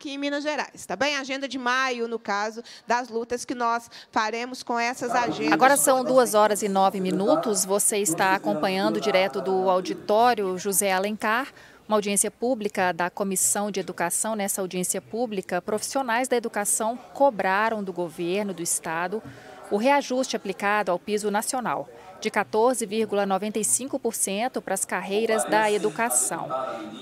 aqui em Minas Gerais, tá bem? Agenda de maio, no caso, das lutas que nós faremos com essas agendas. Agora são 2h09, você está acompanhando direto do auditório José Alencar, uma audiência pública da Comissão de Educação. Nessa audiência pública, profissionais da educação cobraram do governo do estado o reajuste aplicado ao piso nacional, de 14,95% para as carreiras da educação.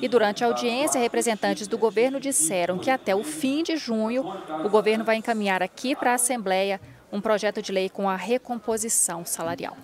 E durante a audiência, representantes do governo disseram que até o fim de junho, o governo vai encaminhar aqui para a Assembleia um projeto de lei com a recomposição salarial.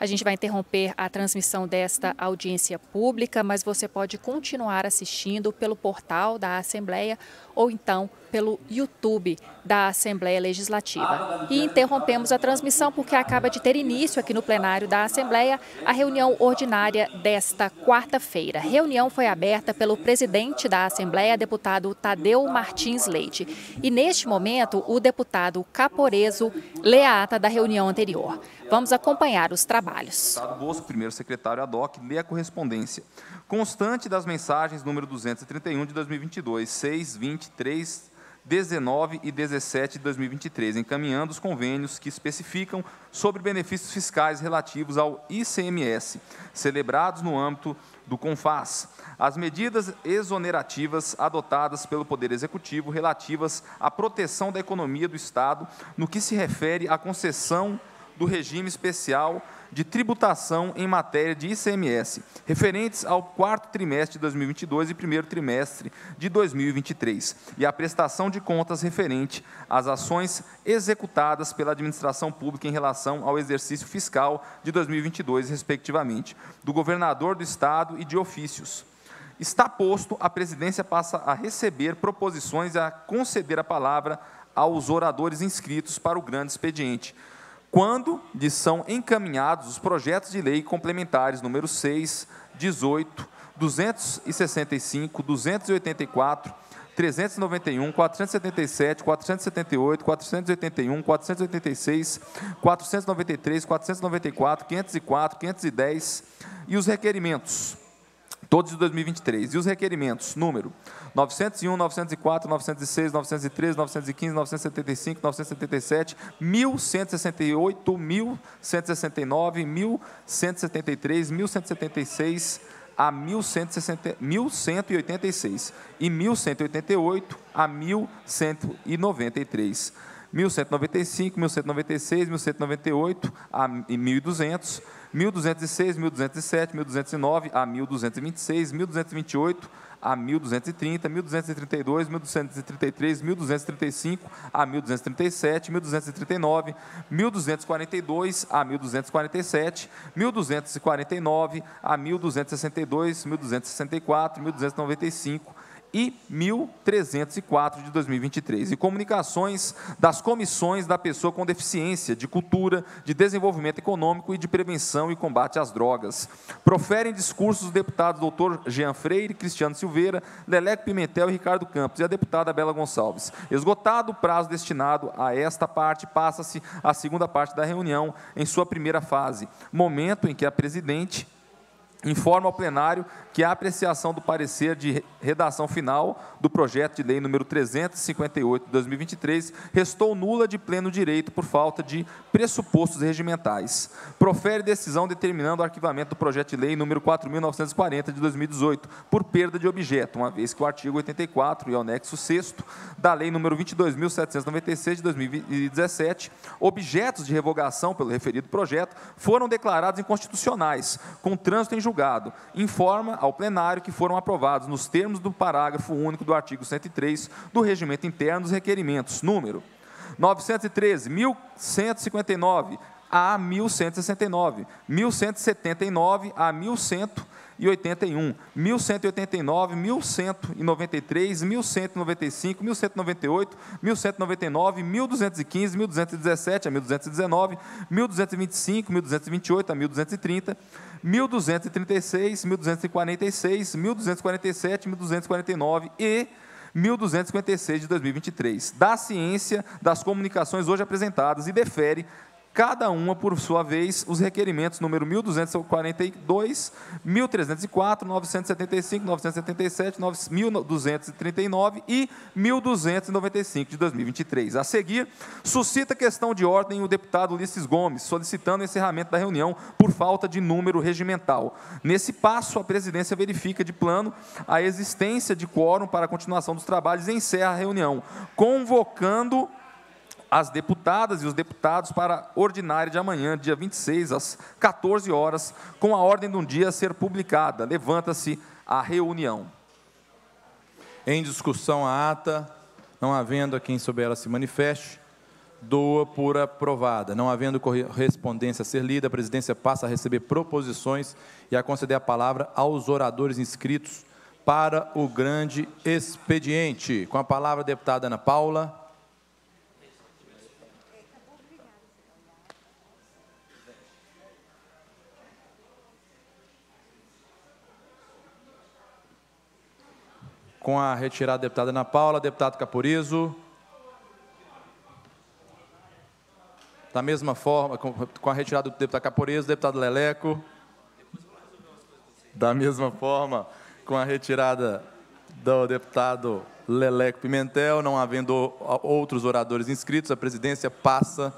A gente vai interromper a transmissão desta audiência pública, mas você pode continuar assistindo pelo portal da Assembleia ou então pelo YouTube da Assembleia Legislativa. E interrompemos a transmissão porque acaba de ter início aqui no plenário da Assembleia a reunião ordinária desta quarta-feira. A reunião foi aberta pelo presidente da Assembleia, deputado Tadeu Martins Leite. E neste momento, o deputado Caporezzo lê a ata da reunião anterior. Vamos acompanhar os trabalhos. Deputado Bosco, primeiro secretário ad hoc, lê a correspondência constante das mensagens número 231 de 2022, 6, 23, 19 e 17 de 2023, encaminhando os convênios que especificam sobre benefícios fiscais relativos ao ICMS, celebrados no âmbito do Confaz, as medidas exonerativas adotadas pelo Poder Executivo relativas à proteção da economia do Estado no que se refere à concessão do regime especial de tributação em matéria de ICMS, referentes ao quarto trimestre de 2022 e primeiro trimestre de 2023, e a prestação de contas referente às ações executadas pela administração pública em relação ao exercício fiscal de 2022, respectivamente, do governador do Estado e de ofícios. Está posto, a presidência passa a receber proposições e a conceder a palavra aos oradores inscritos para o grande expediente, quando lhes são encaminhados os projetos de lei complementares número 6, 18, 265, 284, 391, 477, 478, 481, 486, 493, 494, 504, 510 e os requerimentos, todos de 2023, e os requerimentos número 901, 904, 906, 913, 915, 975, 977, 1168, 1169, 1173, 1176 a 1186 e 1188 a 1193. 1195, 1196, 1198 a 1200, 1206, 1207, 1209 a 1226, 1228 a 1230, 1232, 1233, 1235 a 1237, 1239, 1242 a 1247, 1249 a 1262, 1264, 1295 e 1304 de 2023, e comunicações das comissões da pessoa com deficiência, de cultura, de desenvolvimento econômico e de prevenção e combate às drogas. Proferem discursos os deputados Dr. Jean Freire, Cristiano Silveira, Leleco Pimentel e Ricardo Campos, e a deputada Bela Gonçalves. Esgotado o prazo destinado a esta parte, passa-se a segunda parte da reunião em sua primeira fase, momento em que a presidente informa ao plenário que a apreciação do parecer de redação final do projeto de lei número 358 de 2023 restou nula de pleno direito por falta de pressupostos regimentais. Profere decisão determinando o arquivamento do projeto de lei número 4.940 de 2018 por perda de objeto, uma vez que o artigo 84 e o anexo 6º da lei número 22.796 de 2017, objetos de revogação pelo referido projeto, foram declarados inconstitucionais, com trânsito em julgado. Informa ao plenário que foram aprovados, nos termos do parágrafo único do artigo 103 do Regimento Interno, os requerimentos número 913, 1159 a 1169, 1179 a 1181, 1189, 1193, 1195, 1198, 1199, 1215, 1217 a 1219, 1225, 1228 a 1230, 1236, 1246, 1247, 1249 e 1256 de 2023. Dá ciência das comunicações hoje apresentadas e defere cada uma, por sua vez, os requerimentos número 1.242, 1.304, 975, 977, 1.239 e 1.295 de 2023. A seguir, suscita questão de ordem o deputado Ulisses Gomes, solicitando encerramento da reunião por falta de número regimental. Nesse passo, a presidência verifica de plano a existência de quórum para a continuação dos trabalhos e encerra a reunião, convocando as deputadas e os deputados para a ordinária de amanhã, dia 26, às 14 horas, com a ordem do dia a ser publicada. Levanta-se a reunião. Em discussão a ata, não havendo a quem sobre ela se manifeste, dou-a por aprovada. Não havendo correspondência a ser lida, a presidência passa a receber proposições e a conceder a palavra aos oradores inscritos para o grande expediente. Com a palavra, a deputada Ana Paula. Com a retirada da deputada Ana Paula, deputado Caporezzo. Da mesma forma, com a retirada do deputado Caporezzo, deputado Leleco. Da mesma forma, com a retirada do deputado Leleco Pimentel, não havendo outros oradores inscritos, a presidência passa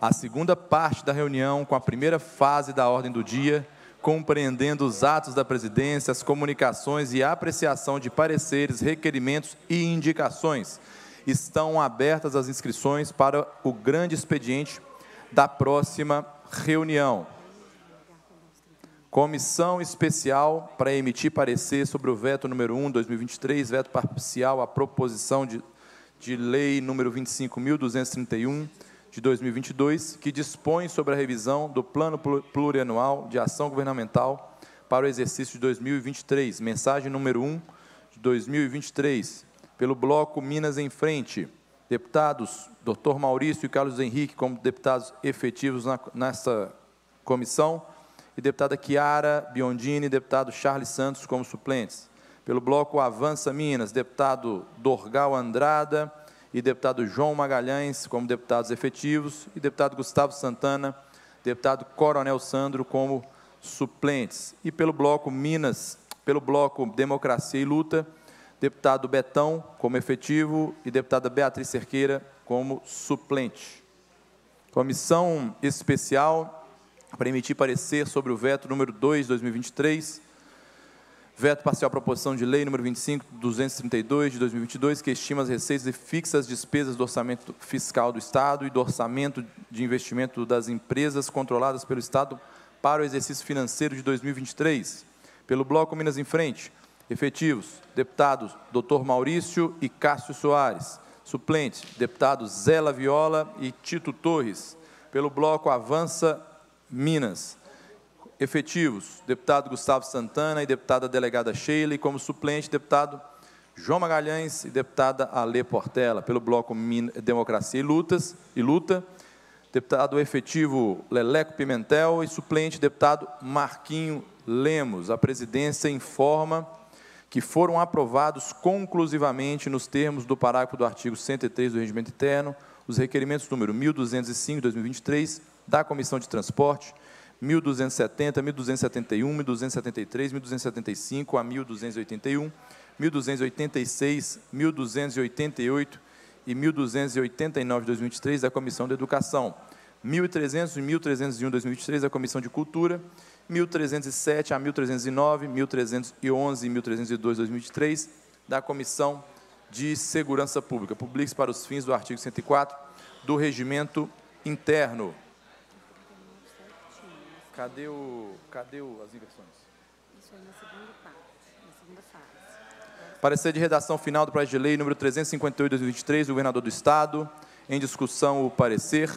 a segunda parte da reunião com a primeira fase da ordem do dia, compreendendo os atos da presidência, as comunicações e a apreciação de pareceres, requerimentos e indicações. Estão abertas as inscrições para o grande expediente da próxima reunião. Comissão especial para emitir parecer sobre o veto número 1/2023, veto parcial à proposição de lei número 25.231, de 2022, que dispõe sobre a revisão do Plano Plurianual de Ação Governamental para o exercício de 2023, mensagem número 1 de 2023, pelo bloco Minas em Frente. Deputados Dr. Maurício e Carlos Henrique como deputados efetivos nessa comissão e deputada Chiara Biondini e deputado Charles Santos como suplentes. Pelo bloco Avança Minas, deputado Dorgal Andrada e deputado João Magalhães como deputados efetivos, e deputado Gustavo Santana, deputado Coronel Sandro como suplentes. E pelo bloco Minas, pelo bloco Democracia e Luta, deputado Betão como efetivo e deputada Beatriz Cerqueira como suplente. Comissão especial para emitir parecer sobre o veto número 2 de 2023, veto parcial à proposição de lei número 25.232, de 2022, que estima as receitas e fixa as despesas do orçamento fiscal do Estado e do orçamento de investimento das empresas controladas pelo Estado para o exercício financeiro de 2023. Pelo bloco Minas em Frente, efetivos, deputados Dr. Maurício e Cássio Soares. Suplente, deputados Zé Laviola e Tito Torres. Pelo bloco Avança Minas, efetivos, deputado Gustavo Santana e deputada delegada Sheila, e como suplente, deputado João Magalhães e deputada Alê Portela. Pelo bloco Democracia e Luta, deputado efetivo Leleco Pimentel e suplente, deputado Marquinho Lemos. A presidência informa que foram aprovados conclusivamente, nos termos do parágrafo do artigo 103 do Regimento Interno, os requerimentos número 1.205, de 2023, da Comissão de Transporte, 1.270, 1.271, 1.273, 1.275 a 1.281, 1.286, 1.288 e 1.289 de 2023 da Comissão de Educação, 1.300 e 1.301 de 2023 da Comissão de Cultura, 1.307 a 1.309, 1.311 e 1.302 de 2023 da Comissão de Segurança Pública. Publique-se para os fins do artigo 104 do Regimento Interno. Cadê as inversões? Isso aí na segunda fase. Parecer de redação final do projeto de lei número 358, 2023, do governador do Estado. Em discussão, o parecer.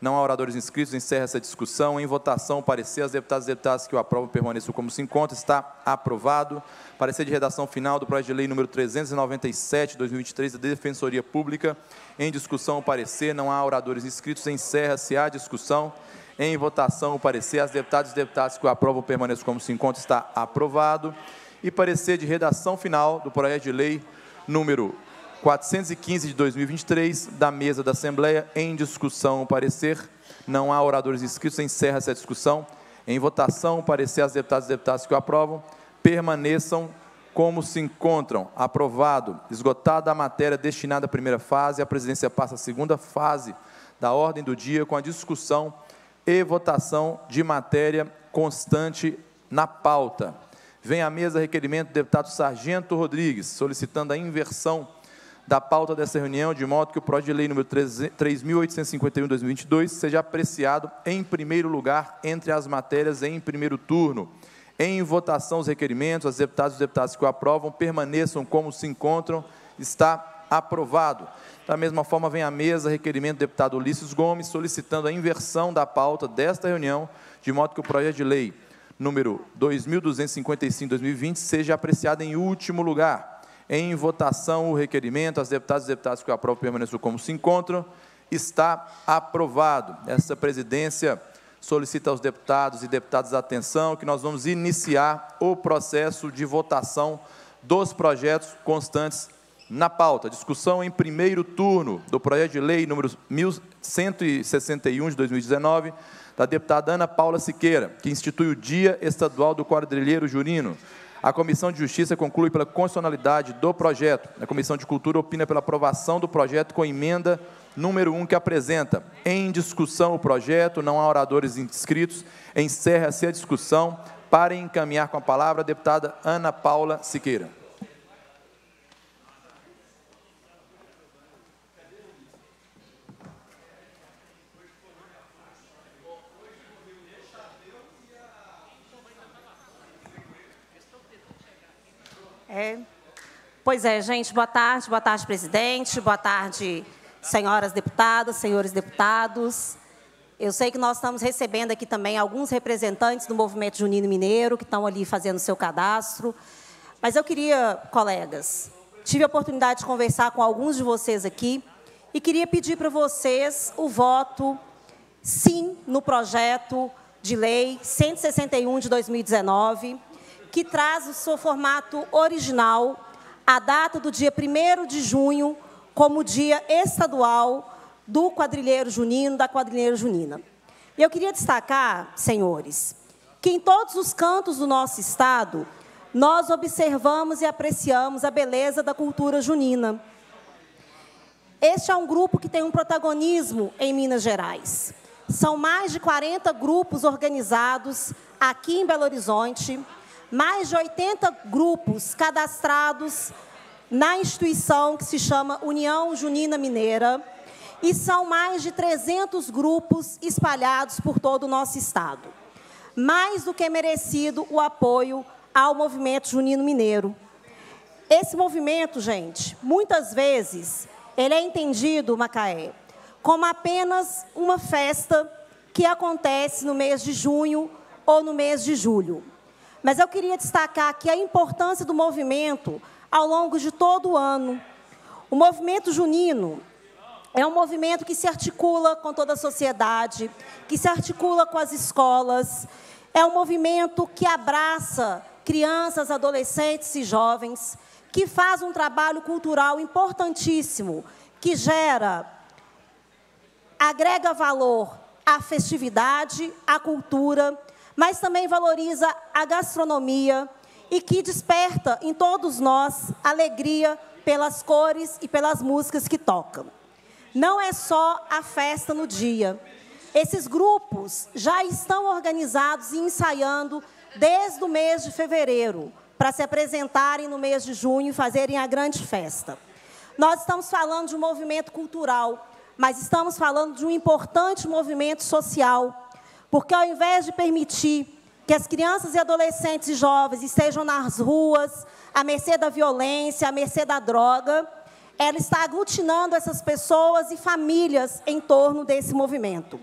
Não há oradores inscritos, encerra essa discussão. Em votação, o parecer. As deputadas e deputados que o aprovam permaneçam como se encontra. Está aprovado. Parecer de redação final do projeto de lei número 397, 2023, da Defensoria Pública. Em discussão, o parecer. Não há oradores inscritos, encerra-se a discussão. Em votação, o parecer. As deputadas e deputados que o aprovam permaneçam como se encontra. Está aprovado. E parecer de redação final do projeto de lei número 415 de 2023, da mesa da Assembleia, em discussão o parecer. Não há oradores inscritos, encerra essa discussão. Em votação, o parecer às deputadas e deputados que o aprovam, permaneçam como se encontram. Aprovado. Esgotada a matéria destinada à primeira fase, a presidência passa à segunda fase da ordem do dia com a discussão e votação de matéria constante na pauta. Vem à mesa requerimento do deputado Sargento Rodrigues, solicitando a inversão da pauta dessa reunião, de modo que o projeto de lei número 3.851/2022 seja apreciado em primeiro lugar entre as matérias em primeiro turno. Em votação, os requerimentos, as deputadas e os deputados que o aprovam permaneçam como se encontram. Está aprovado. Da mesma forma, vem à mesa requerimento do deputado Ulisses Gomes, solicitando a inversão da pauta desta reunião, de modo que o projeto de lei número 2.255/2020 seja apreciado em último lugar. Em votação, o requerimento, as deputadas e deputados que o aprovam permaneçam como se encontram, está aprovado. Essa presidência solicita aos deputados e deputadas a atenção que nós vamos iniciar o processo de votação dos projetos constantes na pauta. Discussão em primeiro turno do projeto de lei número 1161 de 2019, da deputada Ana Paula Siqueira, que institui o Dia Estadual do Quadrilheiro Junino. A Comissão de Justiça conclui pela constitucionalidade do projeto. A Comissão de Cultura opina pela aprovação do projeto com emenda número 1 que apresenta. Em discussão o projeto, não há oradores inscritos, encerra-se a discussão. Para encaminhar com a palavra a deputada Ana Paula Siqueira. Pois é, gente, boa tarde, presidente, boa tarde, senhoras deputadas, senhores deputados. Eu sei que nós estamos recebendo aqui também alguns representantes do Movimento Junino Mineiro, que estão ali fazendo o seu cadastro, mas eu queria, colegas, tive a oportunidade de conversar com alguns de vocês aqui e queria pedir para vocês o voto sim no projeto de lei 161 de 2019, que traz o seu formato original, a data do dia 1º de junho, como dia estadual do quadrilheiro junino, da quadrilheira junina. E eu queria destacar, senhores, que em todos os cantos do nosso estado, nós observamos e apreciamos a beleza da cultura junina. Este é um grupo que tem um protagonismo em Minas Gerais. São mais de 40 grupos organizados aqui em Belo Horizonte, mais de 80 grupos cadastrados na instituição que se chama União Junina Mineira e são mais de 300 grupos espalhados por todo o nosso estado. Mais do que merecido o apoio ao movimento junino mineiro. Esse movimento, gente, muitas vezes, ele é entendido, Macaé, como apenas uma festa que acontece no mês de junho ou no mês de julho. Mas eu queria destacar aqui a importância do movimento ao longo de todo o ano. O movimento junino é um movimento que se articula com toda a sociedade, que se articula com as escolas, é um movimento que abraça crianças, adolescentes e jovens, que faz um trabalho cultural importantíssimo, que gera, agrega valor à festividade, à cultura, mas também valoriza a gastronomia e que desperta em todos nós alegria pelas cores e pelas músicas que tocam. Não é só a festa no dia. Esses grupos já estão organizados e ensaiando desde o mês de fevereiro, para se apresentarem no mês de junho e fazerem a grande festa. Nós estamos falando de um movimento cultural, mas estamos falando de um importante movimento social, porque, ao invés de permitir que as crianças e adolescentes e jovens estejam nas ruas, à mercê da violência, à mercê da droga, ela está aglutinando essas pessoas e famílias em torno desse movimento.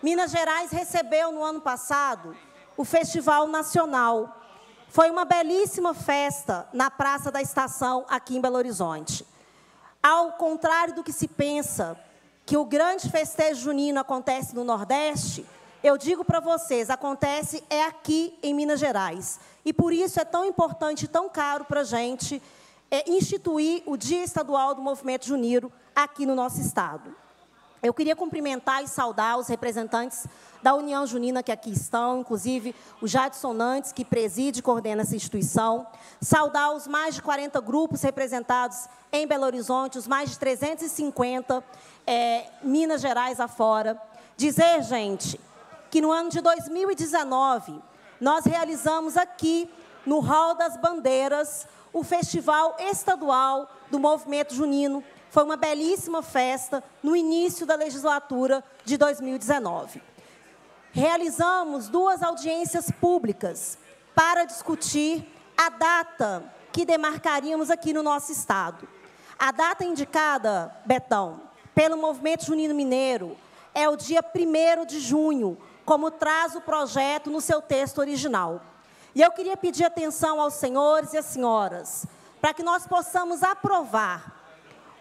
Minas Gerais recebeu, no ano passado, o Festival Nacional. Foi uma belíssima festa na Praça da Estação, aqui em Belo Horizonte. Ao contrário do que se pensa, que o grande festejo junino acontece no Nordeste, eu digo para vocês, acontece é aqui em Minas Gerais. E por isso é tão importante e tão caro para a gente é instituir o Dia Estadual do Movimento Juneiro aqui no nosso Estado. Eu queria cumprimentar e saudar os representantes da União Junina que aqui estão, inclusive o Jadson Nantes, que preside e coordena essa instituição, saudar os mais de 40 grupos representados em Belo Horizonte, os mais de 350, Minas Gerais afora. Dizer, gente, que no ano de 2019, nós realizamos aqui, no Hall das Bandeiras, o Festival Estadual do Movimento Junino. Foi uma belíssima festa no início da legislatura de 2019. Realizamos duas audiências públicas para discutir a data que demarcaríamos aqui no nosso Estado. A data indicada, Betão, pelo Movimento Junino Mineiro é o dia 1º de junho, como traz o projeto no seu texto original. E eu queria pedir atenção aos senhores e às senhoras para que nós possamos aprovar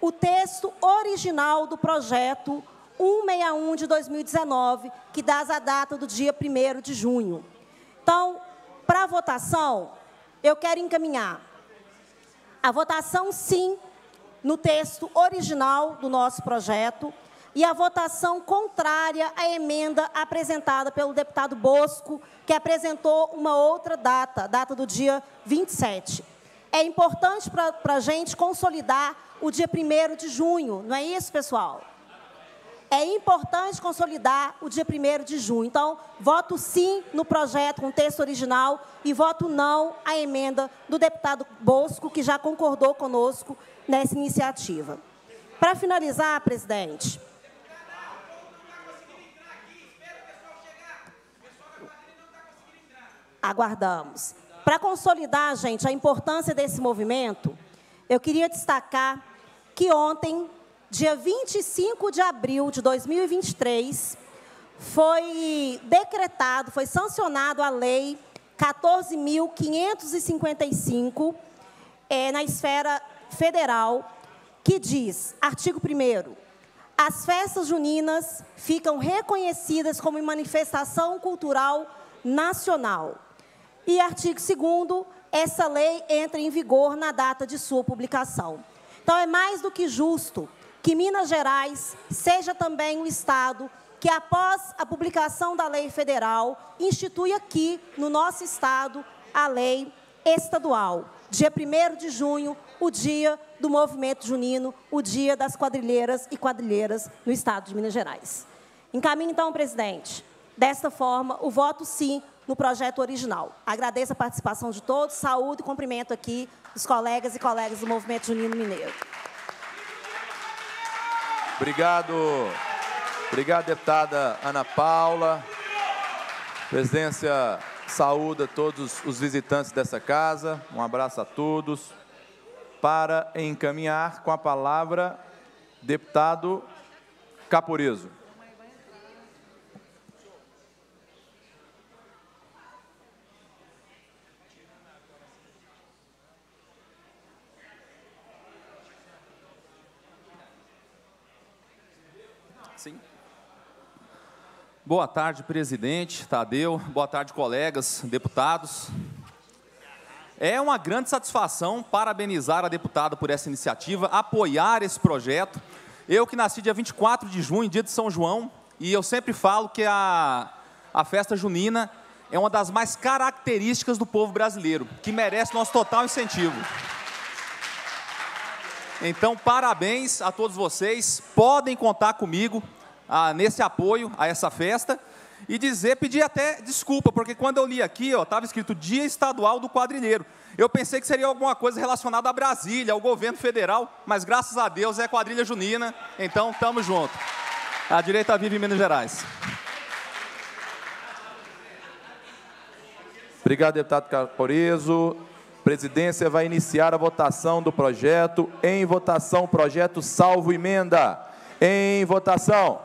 o texto original do projeto 161 de 2019, que dá a data do dia 1º de junho. Então, para a votação, eu quero encaminhar a votação sim no texto original do nosso projeto e a votação contrária à emenda apresentada pelo deputado Bosco, que apresentou uma outra data, a data do dia 27. É importante para a gente consolidar o dia 1º de junho, não é isso, pessoal? É importante consolidar o dia 1º de junho. Então, voto sim no projeto com o texto original e voto não à emenda do deputado Bosco, que já concordou conosco nessa iniciativa. Para finalizar, presidente... Aguardamos. Para consolidar, gente, a importância desse movimento... Eu queria destacar que ontem, dia 25 de abril de 2023, foi decretado, foi sancionado a Lei 14.555, na esfera federal, que diz, artigo 1º, as festas juninas ficam reconhecidas como manifestação cultural nacional. E artigo 2º, essa lei entra em vigor na data de sua publicação. Então, é mais do que justo que Minas Gerais seja também um Estado que, após a publicação da lei federal, institui aqui, no nosso Estado, a lei estadual. Dia 1º de junho, o dia do movimento junino, o dia das quadrilheiras e quadrilheiras no Estado de Minas Gerais. Encaminho, então, presidente, desta forma, o voto sim no projeto original. Agradeço a participação de todos, saúdo e cumprimento aqui os colegas e colegas do Movimento Junino Mineiro. Obrigado. Obrigado, deputada Ana Paula. A presidência saúda todos os visitantes dessa casa. Um abraço a todos. Para encaminhar com a palavra, deputado Caporezzo. Boa tarde, presidente Tadeu. Boa tarde, colegas, deputados. É uma grande satisfação parabenizar a deputada por essa iniciativa, apoiar esse projeto. Eu que nasci dia 24 de junho, dia de São João, e eu sempre falo que a festa junina é uma das mais características do povo brasileiro, que merece nosso total incentivo. Então, parabéns a todos vocês. Podem contar comigo nesse apoio a essa festa e dizer, pedir até desculpa, porque quando eu li aqui, estava escrito Dia Estadual do Quadrilheiro. Eu pensei que seria alguma coisa relacionada a Brasília, ao governo federal, mas graças a Deus é quadrilha junina, então tamo junto. A direita vive em Minas Gerais. Obrigado, deputado Caporezzo. Presidência vai iniciar a votação do projeto. Em votação, projeto salvo emenda. Em votação.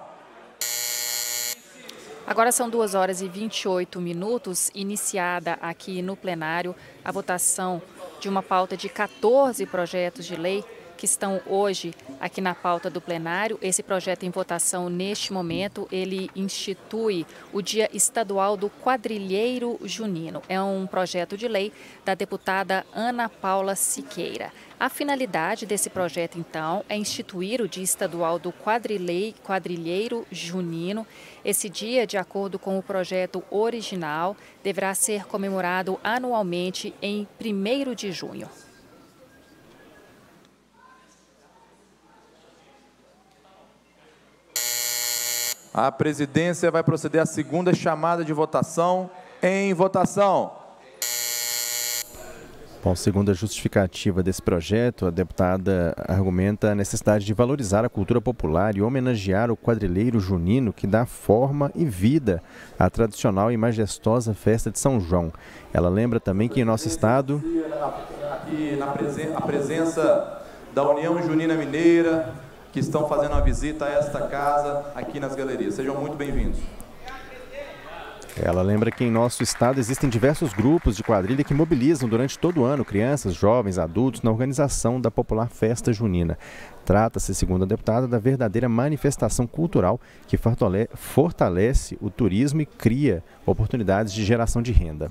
Agora são 2h28, iniciada aqui no plenário a votação de uma pauta de 14 projetos de lei que estão hoje aqui na pauta do plenário. Esse projeto em votação neste momento, ele institui o Dia Estadual do Quadrilheiro Junino. É um projeto de lei da deputada Ana Paula Siqueira. A finalidade desse projeto, então, é instituir o Dia Estadual do Quadrilheiro Junino. Esse dia, de acordo com o projeto original, deverá ser comemorado anualmente em 1º de junho. A presidência vai proceder à segunda chamada de votação. Em votação. Bom, segundo a justificativa desse projeto, a deputada argumenta a necessidade de valorizar a cultura popular e homenagear o quadrilheiro junino que dá forma e vida à tradicional e majestosa festa de São João. Ela lembra também que em nosso estado... A presença da União Junina Mineira, que estão fazendo uma visita a esta casa aqui nas galerias. Sejam muito bem-vindos. Ela lembra que em nosso estado existem diversos grupos de quadrilha que mobilizam durante todo o ano crianças, jovens, adultos na organização da popular festa junina. Trata-se, segundo a deputada, da verdadeira manifestação cultural que fortalece o turismo e cria oportunidades de geração de renda.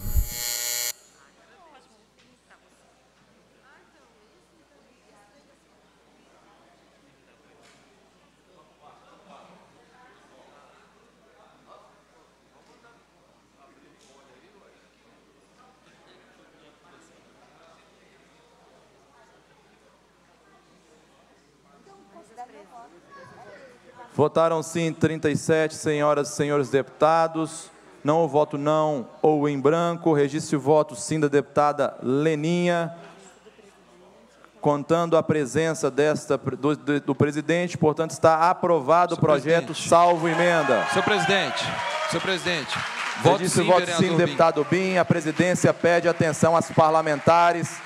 Votaram sim 37 senhoras e senhores deputados, não o voto não ou em branco, registre o voto sim da deputada Leninha, contando a presença do presidente, portanto está aprovado o projeto, salvo emenda. Senhor presidente, voto sim, voto sim do deputado Bim, a presidência pede atenção às parlamentares,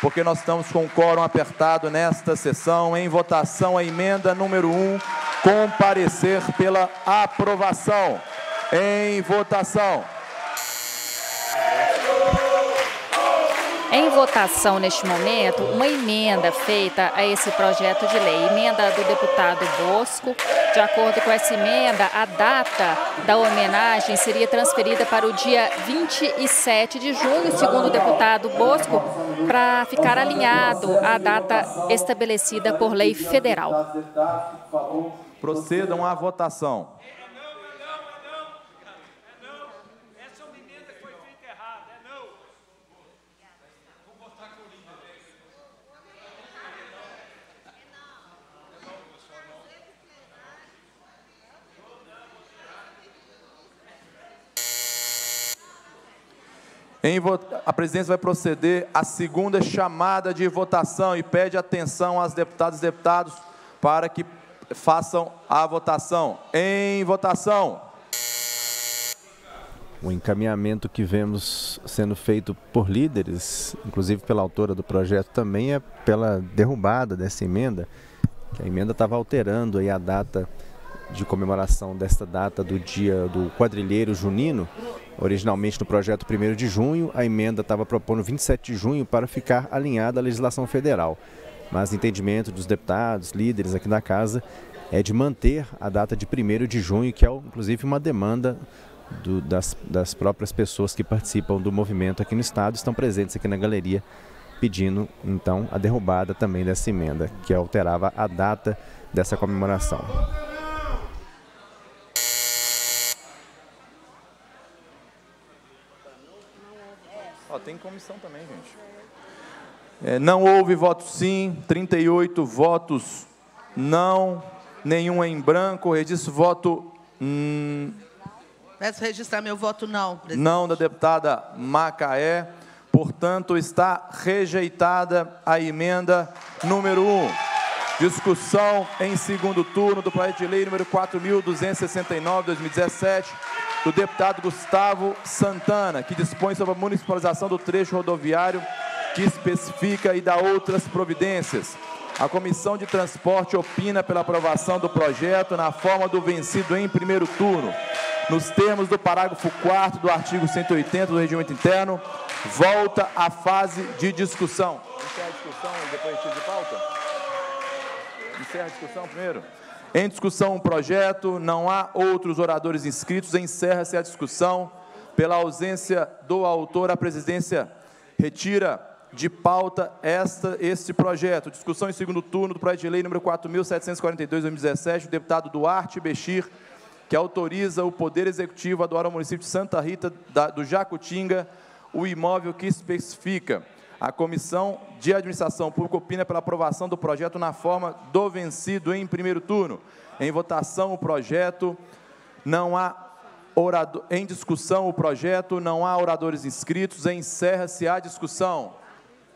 porque nós estamos com o quórum apertado nesta sessão, em votação a emenda número 1, comparecer pela aprovação. Em votação. Em votação, neste momento, uma emenda feita a esse projeto de lei, emenda do deputado Bosco. De acordo com essa emenda, a data da homenagem seria transferida para o dia 27 de junho, segundo o deputado Bosco, para ficar alinhado à data estabelecida por lei federal. Procedam à votação. A presidência vai proceder à segunda chamada de votação e pede atenção às deputadas e deputados para que façam a votação. Em votação. O encaminhamento que vemos sendo feito por líderes, inclusive pela autora do projeto também, é pela derrubada dessa emenda, que a emenda estava alterando aí a data de comemoração desta data do dia do quadrilheiro junino. Originalmente no projeto 1º de junho, a emenda estava propondo 27 de junho para ficar alinhada à legislação federal. Mas o entendimento dos deputados, líderes aqui da casa, é de manter a data de 1º de junho, que é inclusive uma demanda das próprias pessoas que participam do movimento aqui no estado, estão presentes aqui na galeria, pedindo então a derrubada também dessa emenda, que alterava a data dessa comemoração. Tem comissão também, gente. Não houve voto sim, 38 votos não, nenhum em branco. Registro voto... Peço registrar meu voto não, presidente. Não da deputada Macaé. Portanto, está rejeitada a emenda número 1. Discussão em segundo turno do projeto de lei número 4.269, 2017. Do deputado Gustavo Santana, que dispõe sobre a municipalização do trecho rodoviário que especifica e dá outras providências. A Comissão de Transporte opina pela aprovação do projeto na forma do vencido em primeiro turno. Nos termos do parágrafo 4º do artigo 180 do Regimento Interno, volta à fase de discussão. Não quer discussão depois de pauta? Encerra a discussão primeiro. Em discussão o projeto, não há outros oradores inscritos, encerra-se a discussão. Pela ausência do autor, a presidência retira de pauta este projeto. Discussão em segundo turno do projeto de lei número 4.742/2017, do deputado Duarte Bechir, que autoriza o Poder Executivo a doar ao município de Santa Rita do Jacutinga o imóvel que especifica. A Comissão de Administração Pública opina pela aprovação do projeto na forma do vencido em primeiro turno. Em votação, o projeto não há orador. Em discussão, o projeto não há oradores inscritos. Encerra-se a discussão.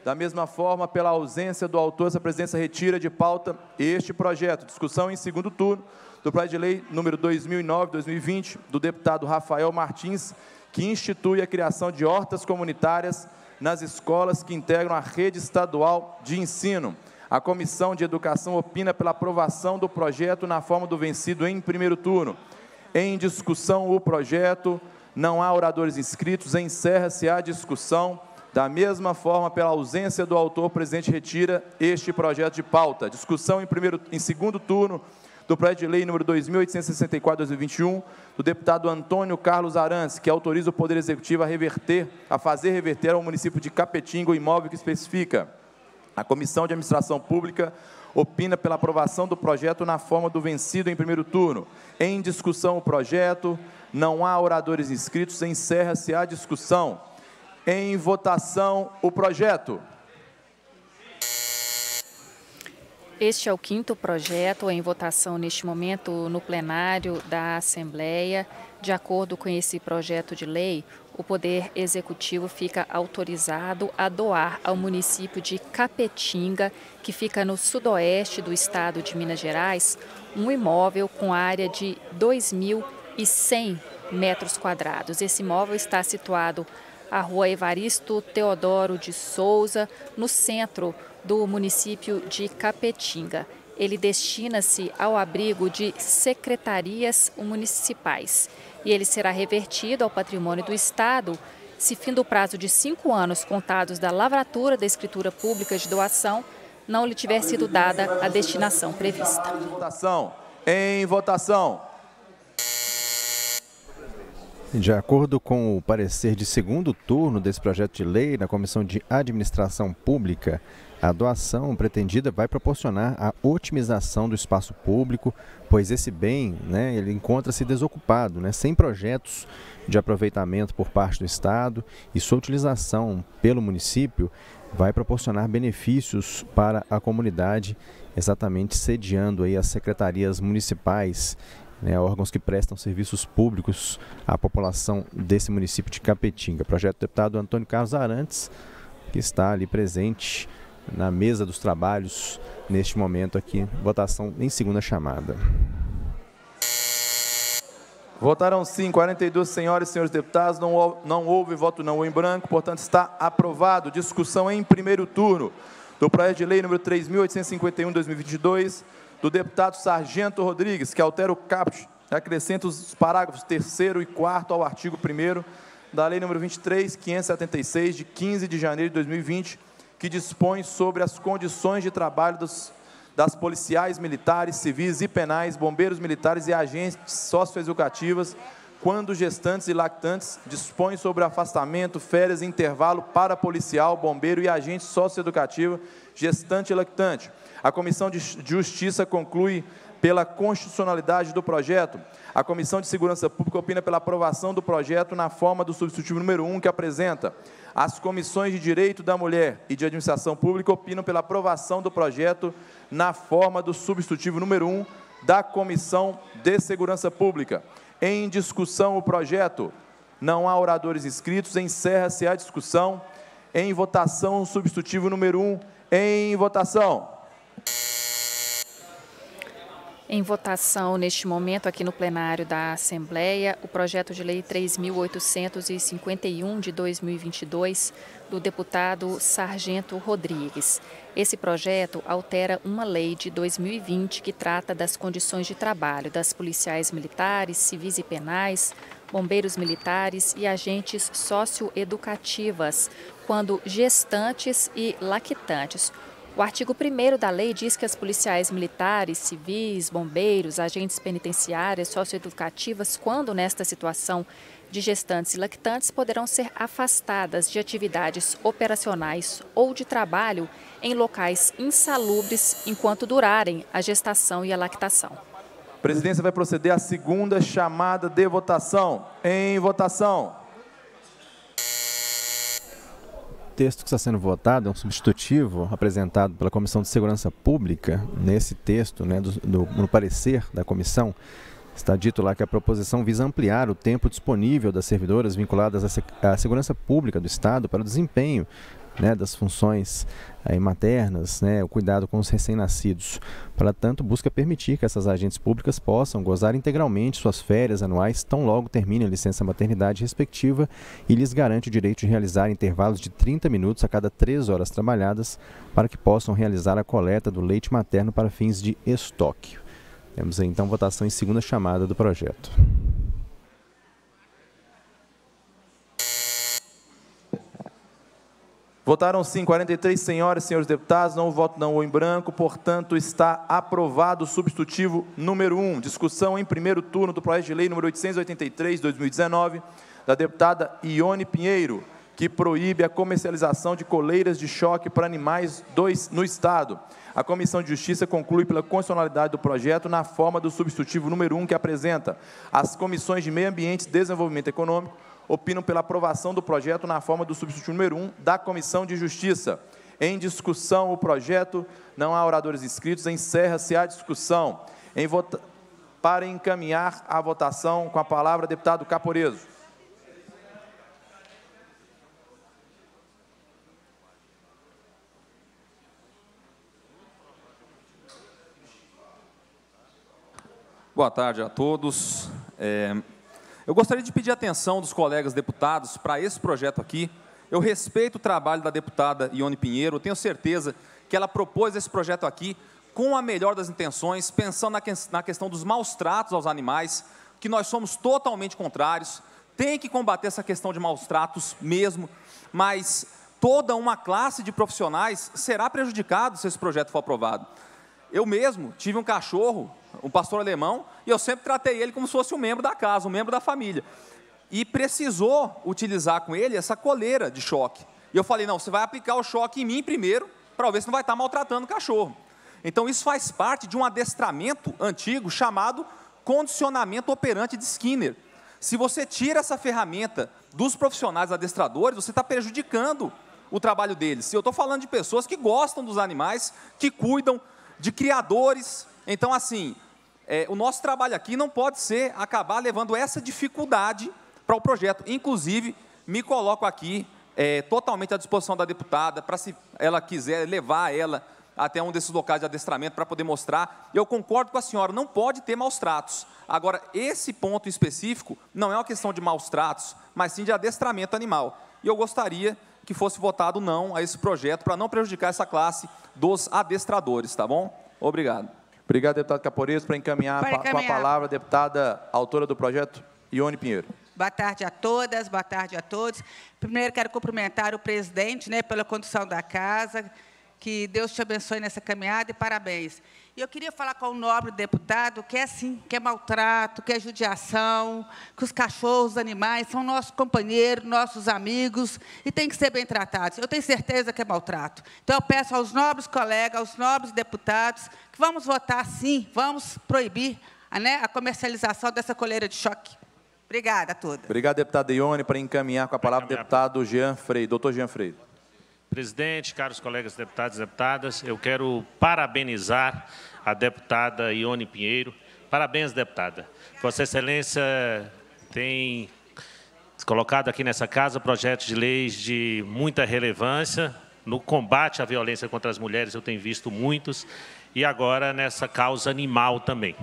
Da mesma forma, pela ausência do autor, essa presidência retira de pauta este projeto. Discussão em segundo turno do projeto de lei número 2009/2020 do deputado Rafael Martins, que institui a criação de hortas comunitárias nas escolas que integram a rede estadual de ensino. A Comissão de Educação opina pela aprovação do projeto na forma do vencido em primeiro turno. Em discussão, o projeto, não há oradores inscritos, encerra-se a discussão. Da mesma forma, pela ausência do autor, o presidente retira este projeto de pauta. Discussão em segundo turno do projeto de lei número 2.864/2021, do deputado Antônio Carlos Arantes, que autoriza o Poder Executivo a fazer reverter ao município de Capetinga o imóvel que especifica. A Comissão de Administração Pública opina pela aprovação do projeto na forma do vencido em primeiro turno. Em discussão o projeto, não há oradores inscritos, encerra-se a discussão. Em votação o projeto. Este é o quinto projeto em votação neste momento no plenário da Assembleia. De acordo com esse projeto de lei, o Poder Executivo fica autorizado a doar ao município de Capetinga, que fica no sudoeste do estado de Minas Gerais, um imóvel com área de 2.100 metros quadrados. Esse imóvel está situado à rua Evaristo Teodoro de Souza, no centro do município de Capetinga. Ele destina-se ao abrigo de secretarias municipais e ele será revertido ao patrimônio do Estado se, fim do prazo de 5 anos contados da lavratura da escritura pública de doação, não lhe tiver sido dada a destinação prevista. Em votação. De acordo com o parecer de segundo turno desse projeto de lei na Comissão de Administração Pública, a doação pretendida vai proporcionar a otimização do espaço público, pois esse bem, ele encontra-se desocupado, sem projetos de aproveitamento por parte do Estado, e sua utilização pelo município vai proporcionar benefícios para a comunidade, exatamente sediando aí as secretarias municipais, órgãos que prestam serviços públicos à população desse município de Capetinga. Projeto do deputado Antônio Carlos Arantes, que está ali presente na mesa dos trabalhos neste momento aqui. Votação em segunda chamada. Votaram sim 42 senhoras e senhores deputados, não houve voto não ou em branco, portanto está aprovado. Discussão em primeiro turno do projeto de lei número 3.851/2022, do deputado Sargento Rodrigues, que altera o caput, acrescenta os parágrafos 3º e 4º ao artigo 1º da Lei nº 23.576, de 15 de janeiro de 2020, que dispõe sobre as condições de trabalho das policiais militares, civis e penais, bombeiros militares e agentes socioeducativas, quando gestantes e lactantes, dispõe sobre afastamento, férias e intervalo para policial, bombeiro e agente socioeducativo, gestante e lactante. A Comissão de Justiça conclui pela constitucionalidade do projeto. A Comissão de Segurança Pública opina pela aprovação do projeto na forma do substitutivo número 1, que apresenta. As Comissões de Direito da Mulher e de Administração Pública opinam pela aprovação do projeto na forma do substitutivo número 1 da Comissão de Segurança Pública. Em discussão o projeto, não há oradores inscritos, encerra-se a discussão. Em votação, o substitutivo número 1, em votação. Em votação, neste momento, aqui no plenário da Assembleia, o projeto de lei 3.851 de 2022, do deputado Sargento Rodrigues. Esse projeto altera uma lei de 2020 que trata das condições de trabalho das policiais militares, civis e penais, bombeiros militares e agentes socioeducativas, quando gestantes e lactantes. O artigo 1º da lei diz que as policiais militares, civis, bombeiros, agentes penitenciárias, socioeducativas, quando nesta situação de gestantes e lactantes, poderão ser afastadas de atividades operacionais ou de trabalho em locais insalubres enquanto durarem a gestação e a lactação. A presidência vai proceder à segunda chamada de votação. Em votação. O texto que está sendo votado é um substitutivo apresentado pela Comissão de Segurança Pública. Nesse texto, né, no parecer da comissão, está dito lá que a proposição visa ampliar o tempo disponível das servidoras vinculadas à segurança pública do Estado para o desempenho, né, das funções aí, maternas, né, o cuidado com os recém-nascidos. Para tanto, busca permitir que essas agentes públicas possam gozar integralmente suas férias anuais, tão logo termine a licença maternidade respectiva, e lhes garante o direito de realizar intervalos de 30 minutos a cada 3 horas trabalhadas para que possam realizar a coleta do leite materno para fins de estoque. Temos aí, então, votação em segunda chamada do projeto. Votaram sim 43 senhoras e senhores deputados, não voto não ou em branco, portanto está aprovado o substitutivo número 1. Discussão em primeiro turno do projeto de lei número 883/2019 da deputada Ione Pinheiro, que proíbe a comercialização de coleiras de choque para animais no Estado. A Comissão de Justiça conclui pela constitucionalidade do projeto na forma do substitutivo número 1, que apresenta. As Comissões de Meio Ambiente e Desenvolvimento Econômico opinam pela aprovação do projeto na forma do substitutivo número 1 da Comissão de Justiça. Em discussão o projeto, não há oradores inscritos, encerra-se a discussão. Para encaminhar a votação, com a palavra, deputado Caporezzo. Boa tarde a todos. Eu gostaria de pedir atenção dos colegas deputados para esse projeto aqui. Eu respeito o trabalho da deputada Ione Pinheiro, eu tenho certeza que ela propôs esse projeto aqui com a melhor das intenções, pensando na questão dos maus tratos aos animais, que nós somos totalmente contrários, tem que combater essa questão de maus tratos mesmo, mas toda uma classe de profissionais será prejudicada se esse projeto for aprovado. Eu mesmo tive um cachorro, um pastor alemão, e eu sempre tratei ele como se fosse um membro da casa, um membro da família. E precisou utilizar com ele essa coleira de choque. E eu falei, não, você vai aplicar o choque em mim primeiro, para ver se não vai estar maltratando o cachorro. Então, isso faz parte de um adestramento antigo chamado condicionamento operante de Skinner. Se você tira essa ferramenta dos profissionais adestradores, você está prejudicando o trabalho deles. E eu estou falando de pessoas que gostam dos animais, que cuidam, de criadores. Então, assim, o nosso trabalho aqui não pode ser acabar levando essa dificuldade para o projeto. Inclusive, me coloco aqui totalmente à disposição da deputada, para se ela quiser levar ela até um desses locais de adestramento para poder mostrar. Eu concordo com a senhora, não pode ter maus tratos. Agora, esse ponto específico não é uma questão de maus tratos, mas sim de adestramento animal. E eu gostaria que fosse votado não a esse projeto, para não prejudicar essa classe dos adestradores, tá bom? Obrigado. Obrigado, deputado Caporezzo. Para encaminhar com a palavra, deputada autora do projeto, Ione Pinheiro. Boa tarde a todas, boa tarde a todos. Primeiro, quero cumprimentar o presidente, né, pela condução da casa, que Deus te abençoe nessa caminhada e parabéns. E eu queria falar com o nobre deputado que é assim, que é maltrato, que é judiação, que os cachorros, os animais são nossos companheiros, nossos amigos e tem que ser bem tratados. Eu tenho certeza que é maltrato. Então, eu peço aos nobres colegas, aos nobres deputados, que vamos votar sim, vamos proibir a comercialização dessa coleira de choque. Obrigada a todos. Obrigado, deputada Ione. Para encaminhar com a palavra, deputado Jean Freire. Doutor Jean Freire. Presidente, caros colegas deputados e deputadas, eu quero parabenizar a deputada Ione Pinheiro. Parabéns, deputada. Vossa Excelência tem colocado aqui nessa casa projetos de leis de muita relevância no combate à violência contra as mulheres, eu tenho visto muitos, e agora nessa causa animal também.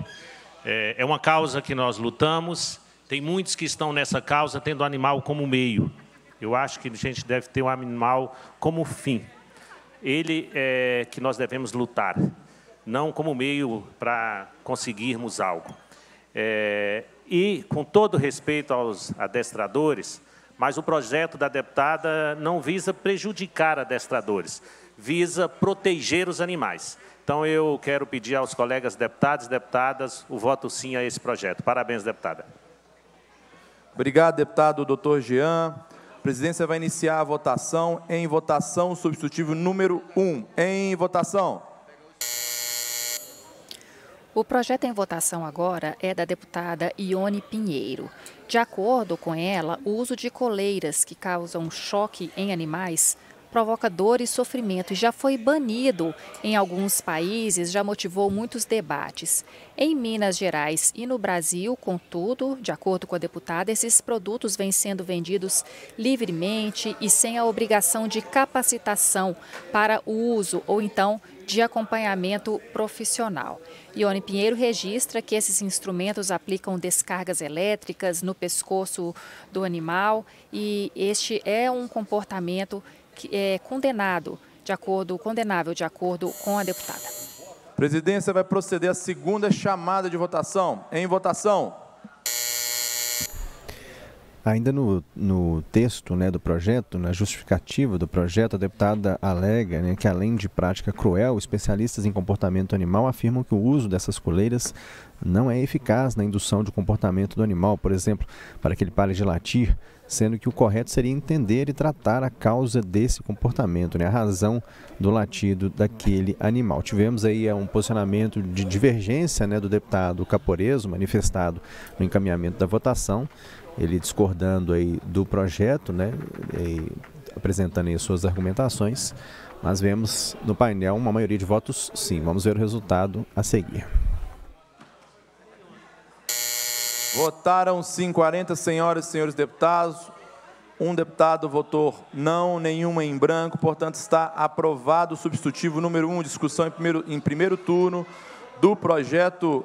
É uma causa que nós lutamos, tem muitos que estão nessa causa tendo o animal como meio. Eu acho que a gente deve ter o animal como fim. Ele é que nós devemos lutar, não como meio para conseguirmos algo. E, com todo respeito aos adestradores, mas o projeto da deputada não visa prejudicar adestradores. visa proteger os animais. Então, eu quero pedir aos colegas deputados e deputadas o voto sim a esse projeto. Parabéns, deputada. Obrigado, deputado Dr. Jean. A presidência vai iniciar a votação. Em votação, substitutivo número 1. Em votação. O projeto em votação agora é da deputada Ione Pinheiro. De acordo com ela, o uso de coleiras que causam choque em animais provoca dor e sofrimento e já foi banido em alguns países, já motivou muitos debates. Em Minas Gerais e no Brasil, contudo, de acordo com a deputada, esses produtos vêm sendo vendidos livremente e sem a obrigação de capacitação para o uso ou então de acompanhamento profissional. Ione Pinheiro registra que esses instrumentos aplicam descargas elétricas no pescoço do animal e este é um comportamento que é condenável de acordo com a deputada. Presidência vai proceder à segunda chamada de votação. Em votação. Ainda no texto, né, do projeto, na justificativa do projeto, a deputada alega, né, que além de prática cruel, especialistas em comportamento animal afirmam que o uso dessas coleiras não é eficaz na indução de comportamento do animal, por exemplo, para que ele pare de latir, sendo que o correto seria entender e tratar a causa desse comportamento, né, a razão do latido daquele animal. Tivemos aí um posicionamento de divergência, né, do deputado Caporezzo, manifestado no encaminhamento da votação, ele discordando aí do projeto, né, e apresentando aí suas argumentações, mas vemos no painel uma maioria de votos sim. Vamos ver o resultado a seguir. Votaram sim 40 senhoras e senhores deputados, um deputado votou não, nenhuma em branco, portanto está aprovado o substitutivo número 1, discussão em primeiro turno do projeto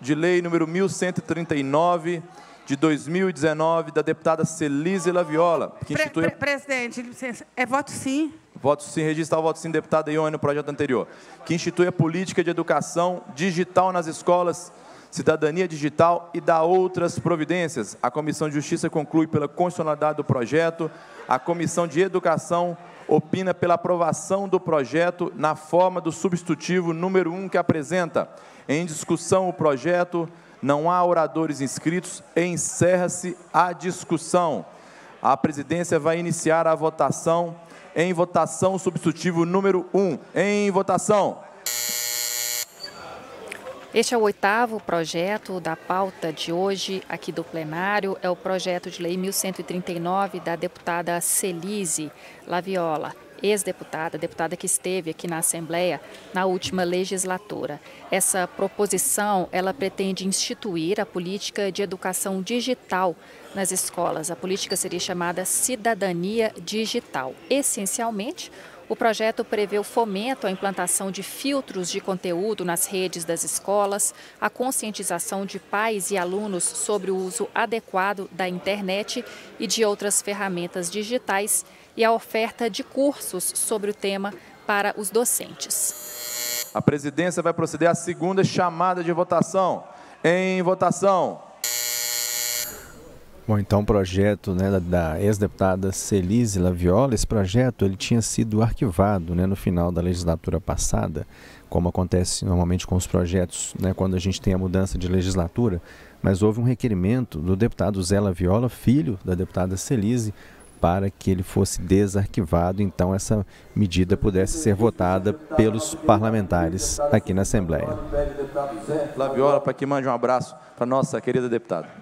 de lei número 1139, de 2019, da deputada Celise Laviola, que institui... Presidente, licença, é voto sim. Voto sim, registrar o voto sim, deputada Ione, no projeto anterior, que institui a política de educação digital nas escolas, cidadania digital e dá outras providências. A Comissão de Justiça conclui pela constitucionalidade do projeto, a Comissão de Educação opina pela aprovação do projeto na forma do substitutivo número 1 que apresenta. Em discussão o projeto... Não há oradores inscritos, encerra-se a discussão. A presidência vai iniciar a votação. Em votação, substitutivo número 1. Em votação. Este é o 8º projeto da pauta de hoje aqui do plenário. É o projeto de lei 1139 da deputada Celise Laviola, ex-deputada, deputada que esteve aqui na Assembleia na última legislatura. Essa proposição, ela pretende instituir a política de educação digital nas escolas. A política seria chamada Cidadania Digital. Essencialmente, o projeto prevê o fomento à implantação de filtros de conteúdo nas redes das escolas, a conscientização de pais e alunos sobre o uso adequado da internet e de outras ferramentas digitais e a oferta de cursos sobre o tema para os docentes. A presidência vai proceder à segunda chamada de votação. Em votação. Bom, então o projeto, né, da ex-deputada Celise Laviola, esse projeto ele tinha sido arquivado, né, no final da legislatura passada, como acontece normalmente com os projetos, né, quando a gente tem a mudança de legislatura, mas houve um requerimento do deputado Zé Laviola, filho da deputada Celise, para que ele fosse desarquivado, então essa medida pudesse ser votada pelos parlamentares aqui na Assembleia. Laviola, para que mande um abraço para a nossa querida deputada.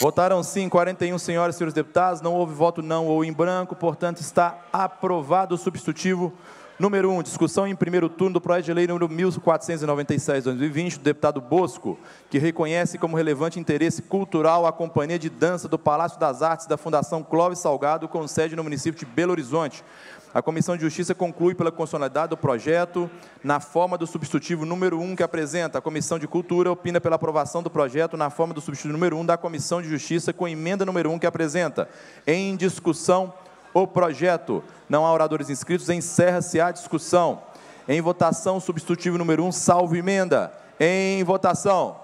Votaram sim 41 senhoras e senhores deputados, não houve voto não ou em branco, portanto está aprovado o substitutivo número 1, discussão em primeiro turno do projeto de lei número 1496/2020, do deputado Bosco, que reconhece como relevante interesse cultural a Companhia de Dança do Palácio das Artes da Fundação Clóvis Salgado, com sede no município de Belo Horizonte. A Comissão de Justiça conclui pela constitucionalidade do projeto na forma do substitutivo número 1 que apresenta. A Comissão de Cultura opina pela aprovação do projeto na forma do substitutivo número 1 da Comissão de Justiça com emenda número 1 que apresenta. Em discussão, o projeto. Não há oradores inscritos, encerra-se a discussão. Em votação, substitutivo número 1, salvo emenda. Em votação.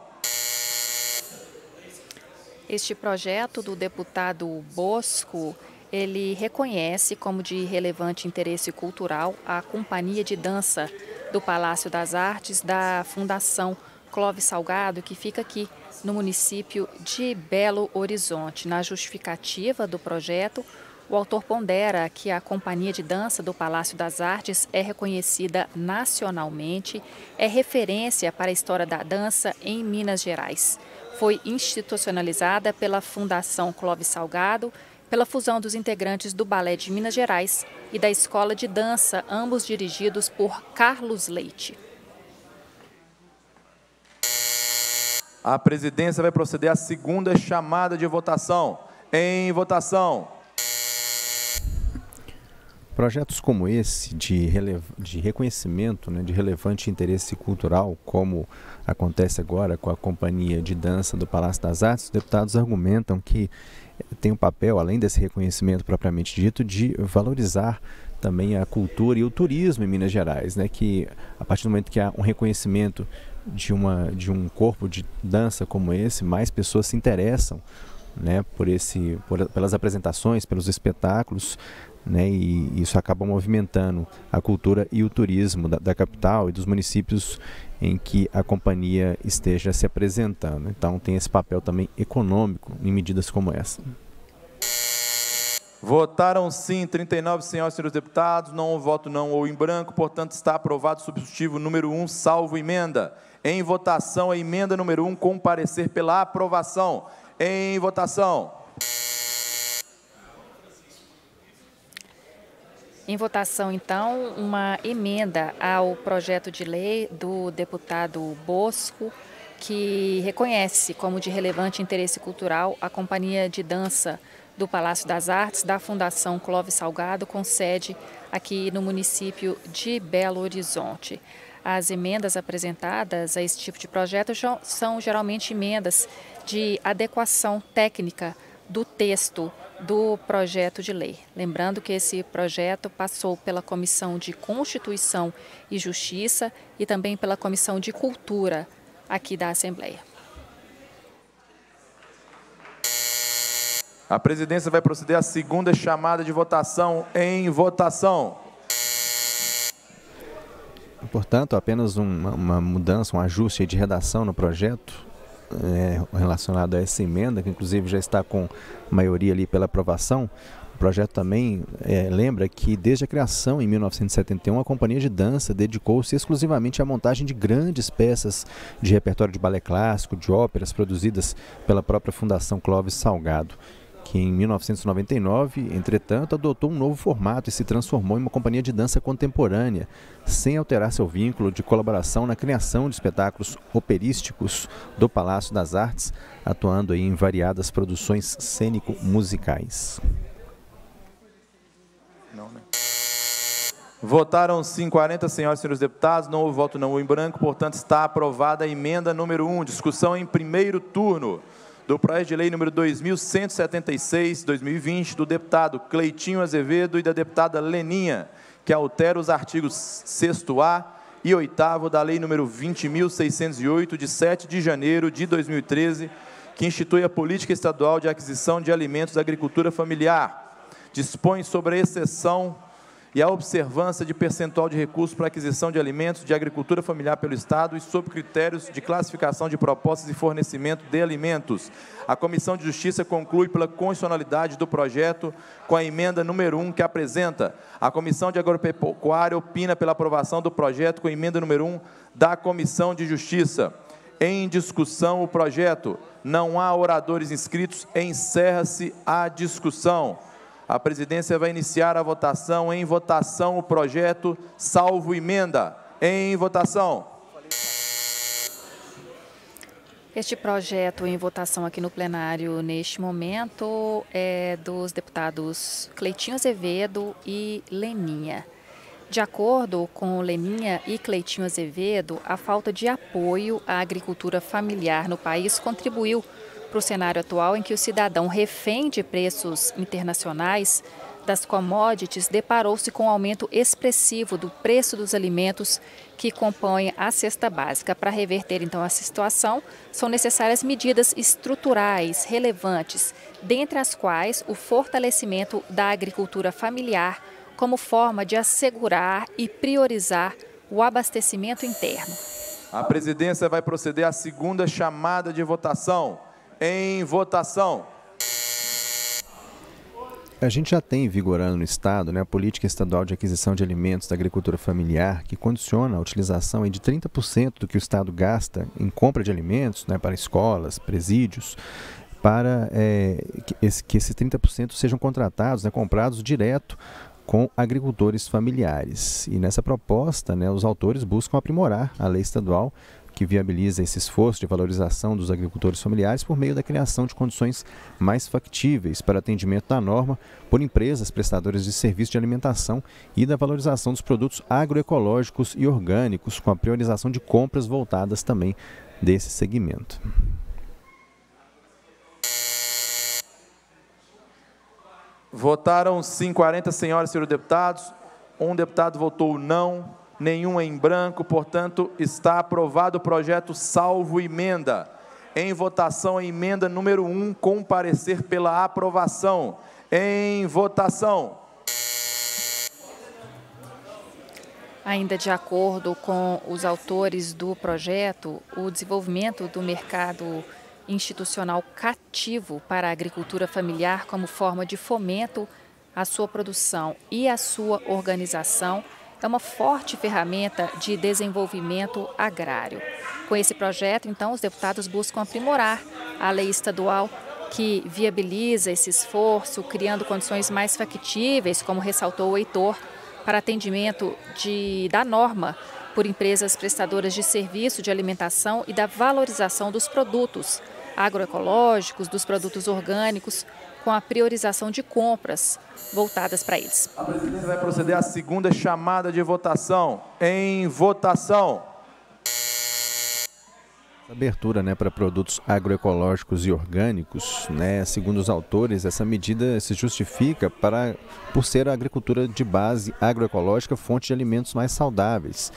Este projeto do deputado Bosco, ele reconhece como de relevante interesse cultural a Companhia de Dança do Palácio das Artes da Fundação Clóvis Salgado, que fica aqui no município de Belo Horizonte. Na justificativa do projeto, o autor pondera que a Companhia de Dança do Palácio das Artes é reconhecida nacionalmente, é referência para a história da dança em Minas Gerais. Foi institucionalizada pela Fundação Clóvis Salgado, pela fusão dos integrantes do Balé de Minas Gerais e da Escola de Dança, ambos dirigidos por Carlos Leite. A presidência vai proceder à segunda chamada de votação. Em votação. Projetos como esse de reconhecimento, né, de relevante interesse cultural, como acontece agora com a Companhia de Dança do Palácio das Artes, os deputados argumentam que tem um papel, além desse reconhecimento propriamente dito, de valorizar também a cultura e o turismo em Minas Gerais, né, que a partir do momento que há um reconhecimento de um corpo de dança como esse, mais pessoas se interessam, né, pelas apresentações, pelos espetáculos, né, e isso acaba movimentando a cultura e o turismo da capital e dos municípios em que a companhia esteja se apresentando. Então tem esse papel também econômico em medidas como essa. Votaram sim 39 senhoras e senhores deputados, não um voto não ou em branco, portanto está aprovado o substitutivo número 1, salvo emenda. Em votação, a emenda número 1 com parecer pela aprovação. Em votação. Em votação, então, uma emenda ao projeto de lei do deputado Bosco, que reconhece como de relevante interesse cultural a Companhia de Dança do Palácio das Artes da Fundação Clóvis Salgado, com sede aqui no município de Belo Horizonte. As emendas apresentadas a esse tipo de projeto são geralmente emendas de adequação técnica do texto do projeto de lei. Lembrando que esse projeto passou pela Comissão de Constituição e Justiça e também pela Comissão de Cultura aqui da Assembleia. A presidência vai proceder à segunda chamada de votação. Em votação. Portanto, apenas uma mudança, um ajuste de redação no projeto relacionado a essa emenda, que inclusive já está com maioria ali pela aprovação. O projeto também lembra que desde a criação em 1971 a Companhia de Dança dedicou-se exclusivamente à montagem de grandes peças de repertório de balé clássico, de óperas produzidas pela própria Fundação Clóvis Salgado, que em 1999, entretanto, adotou um novo formato e se transformou em uma companhia de dança contemporânea, sem alterar seu vínculo de colaboração na criação de espetáculos operísticos do Palácio das Artes, atuando aí em variadas produções cênico-musicais. Votaram sim 40 senhoras e senhores deputados, não houve voto não em branco, portanto está aprovada a emenda número 1, discussão em primeiro turno do projeto de lei número 2176/2020 do deputado Cleitinho Azevedo e da deputada Leninha, que altera os artigos 6º-A e 8º da lei número 20.608 de 7 de janeiro de 2013, que institui a política estadual de aquisição de alimentos da agricultura familiar, dispõe sobre a exceção e a observância de percentual de recursos para aquisição de alimentos de agricultura familiar pelo Estado e sob critérios de classificação de propostas e fornecimento de alimentos. A Comissão de Justiça conclui pela constitucionalidade do projeto com a emenda número 1 que apresenta. A Comissão de Agropecuária opina pela aprovação do projeto com a emenda número 1 da Comissão de Justiça. Em discussão o projeto. Não há oradores inscritos. Encerra-se a discussão. A presidência vai iniciar a votação. Em votação, o projeto, salvo emenda. Em votação. Este projeto em votação aqui no plenário, neste momento, é dos deputados Cleitinho Azevedo e Leninha. De acordo com Leninha e Cleitinho Azevedo, a falta de apoio à agricultura familiar no país contribuiu para o cenário atual em que o cidadão refém de preços internacionais das commodities deparou-se com um aumento expressivo do preço dos alimentos que compõem a cesta básica. Para reverter, então, essa situação, são necessárias medidas estruturais relevantes, dentre as quais o fortalecimento da agricultura familiar como forma de assegurar e priorizar o abastecimento interno. A presidência vai proceder à segunda chamada de votação. Em votação. A gente já tem vigorando no Estado, né, a política estadual de aquisição de alimentos da agricultura familiar, que condiciona a utilização aí de 30% do que o Estado gasta em compra de alimentos, né, para escolas, presídios, para que esses 30% sejam contratados, né, comprados direto com agricultores familiares. E nessa proposta, né, os autores buscam aprimorar a lei estadual que viabiliza esse esforço de valorização dos agricultores familiares por meio da criação de condições mais factíveis para atendimento da norma por empresas prestadoras de serviço de alimentação e da valorização dos produtos agroecológicos e orgânicos, com a priorização de compras voltadas também desse segmento. Votaram 40 senhoras e senhores deputados, um deputado votou não, nenhum em branco, portanto, está aprovado o projeto salvo emenda. Em votação, a emenda número 1, com parecer pela aprovação. Em votação. Ainda de acordo com os autores do projeto, o desenvolvimento do mercado institucional cativo para a agricultura familiar como forma de fomento à sua produção e à sua organização é uma forte ferramenta de desenvolvimento agrário. Com esse projeto, então, os deputados buscam aprimorar a lei estadual que viabiliza esse esforço, criando condições mais factíveis, como ressaltou o Heitor, para atendimento da norma por empresas prestadoras de serviço de alimentação e da valorização dos produtos agroecológicos, dos produtos orgânicos, com a priorização de compras voltadas para eles. A presidência vai proceder à segunda chamada de votação. Em votação. Abertura, né, para produtos agroecológicos e orgânicos, né, segundo os autores, essa medida se justifica por ser a agricultura de base agroecológica fonte de alimentos mais saudáveis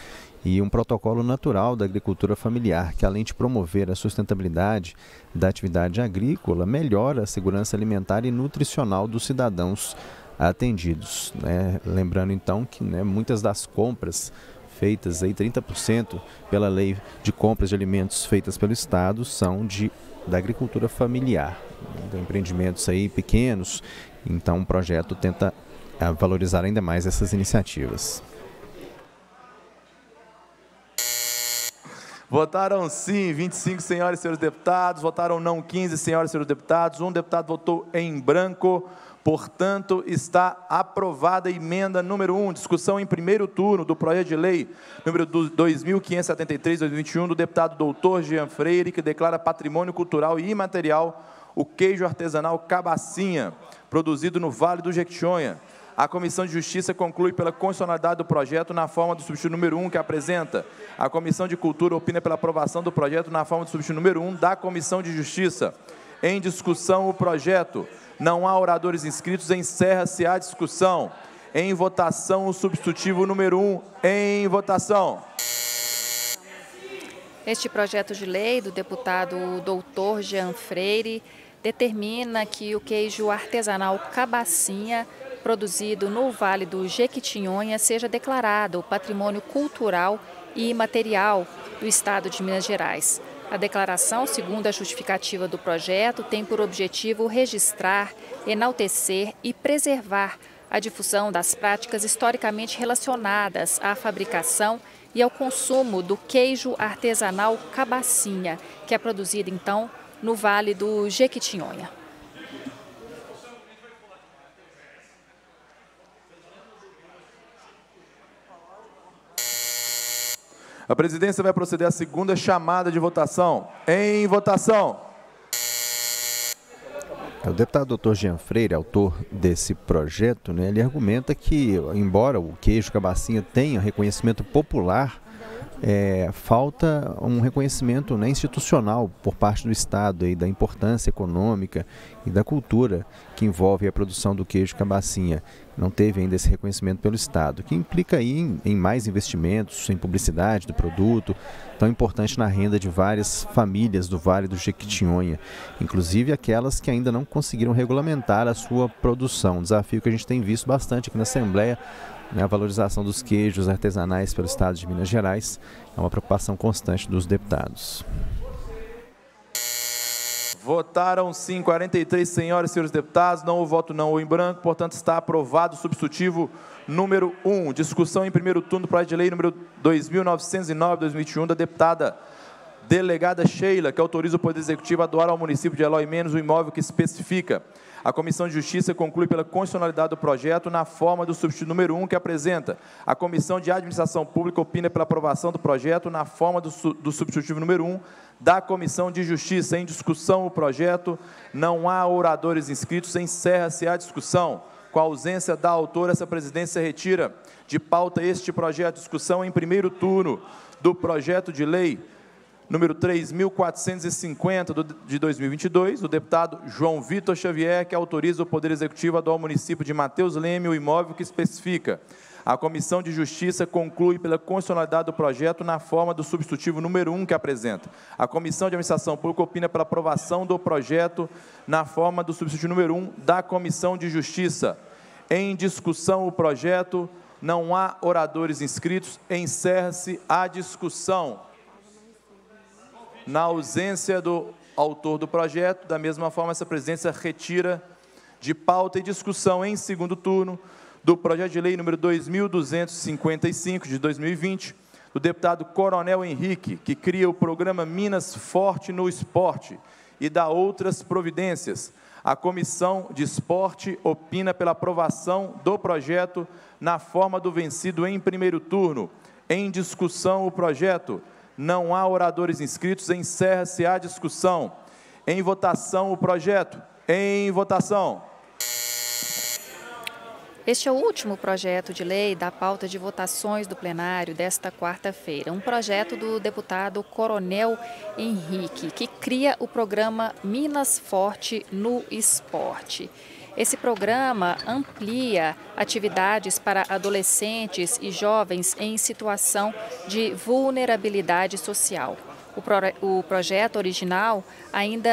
e um protocolo natural da agricultura familiar, que além de promover a sustentabilidade da atividade agrícola, melhora a segurança alimentar e nutricional dos cidadãos atendidos, né? Lembrando então que, né, muitas das compras feitas, aí 30% pela lei de compras de alimentos feitas pelo Estado, são da agricultura familiar, então, empreendimentos aí pequenos, então o projeto tenta valorizar ainda mais essas iniciativas. Votaram sim 25 senhoras e senhores deputados, votaram não 15 senhoras e senhores deputados, um deputado votou em branco, portanto está aprovada a emenda número 1, discussão em primeiro turno do projeto de lei número 2573/2021 do deputado doutor Jean Freire, que declara patrimônio cultural e imaterial o queijo artesanal Cabacinha, produzido no Vale do Jequitinhonha. A Comissão de Justiça conclui pela constitucionalidade do projeto na forma do substituto número 1 que apresenta. A Comissão de Cultura opina pela aprovação do projeto na forma do substituto número 1 da Comissão de Justiça. Em discussão, o projeto. Não há oradores inscritos, encerra-se a discussão. Em votação, o substitutivo número 1. Em votação. Este projeto de lei do deputado doutor Jean Freire determina que o queijo artesanal Cabacinha, produzido no Vale do Jequitinhonha, seja declarado patrimônio cultural e imaterial do Estado de Minas Gerais. A declaração, segundo a justificativa do projeto, tem por objetivo registrar, enaltecer e preservar a difusão das práticas historicamente relacionadas à fabricação e ao consumo do queijo artesanal Cabacinha, que é produzido, então, no Vale do Jequitinhonha. A presidência vai proceder à segunda chamada de votação. Em votação. O deputado doutor Jean Freire, autor desse projeto, né, ele argumenta que, embora o queijo Cabacinha tenha reconhecimento popular falta um reconhecimento, né, institucional por parte do Estado aí, da importância econômica e da cultura que envolve a produção do queijo Cabacinha. Não teve ainda esse reconhecimento pelo Estado, que implica aí em mais investimentos, em publicidade do produto, tão importante na renda de várias famílias do Vale do Jequitinhonha, inclusive aquelas que ainda não conseguiram regulamentar a sua produção. Um desafio que a gente tem visto bastante aqui na Assembleia, né, a valorização dos queijos artesanais pelo Estado de Minas Gerais, é uma preocupação constante dos deputados. Votaram sim 43 senhoras e senhores deputados, não houve voto não ou em branco, portanto está aprovado o substitutivo número 1. Discussão em primeiro turno do projeto de lei número 2909/2021 da deputada delegada Sheila, que autoriza o Poder Executivo a doar ao município de Eloy Mendes o imóvel que especifica. A Comissão de Justiça conclui pela constitucionalidade do projeto na forma do substituto número 1 que apresenta. A Comissão de Administração Pública opina pela aprovação do projeto na forma do substitutivo número 1 da Comissão de Justiça. Em discussão o projeto, não há oradores inscritos, encerra-se a discussão. Com a ausência da autora, essa presidência retira de pauta este projeto. Discussão em primeiro turno do projeto de lei número 3.450 de 2022, do deputado João Vitor Xavier, que autoriza o Poder Executivo a doar ao município de Mateus Leme o imóvel que especifica. A Comissão de Justiça conclui pela constitucionalidade do projeto na forma do substitutivo número 1 que apresenta. A Comissão de Administração Pública opina pela aprovação do projeto na forma do substitutivo número 1 da Comissão de Justiça. Em discussão o projeto, não há oradores inscritos, encerra-se a discussão. Na ausência do autor do projeto, da mesma forma, essa presidência retira de pauta e discussão em segundo turno do projeto de lei número 2255 de 2020, do deputado Coronel Henrique, que cria o programa Minas Forte no Esporte e dá outras providências. A Comissão de Esporte opina pela aprovação do projeto na forma do vencido em primeiro turno. Em discussão, o projeto. Não há oradores inscritos, encerra-se a discussão. Em votação o projeto. Em votação. Este é o último projeto de lei da pauta de votações do plenário desta quarta-feira. Um projeto do deputado Coronel Henrique, que cria o programa Minas Forte no Esporte. Esse programa amplia atividades para adolescentes e jovens em situação de vulnerabilidade social. O projeto original ainda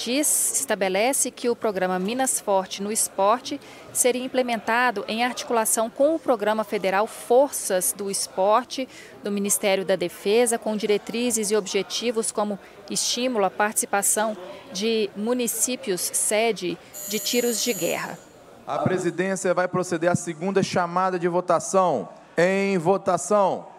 estabelece que o programa Minas Forte no Esporte seria implementado em articulação com o Programa Federal Forças do Esporte, do Ministério da Defesa, com diretrizes e objetivos como estímulo à participação de municípios sede de tiros de guerra. A presidência vai proceder à segunda chamada de votação. Em votação.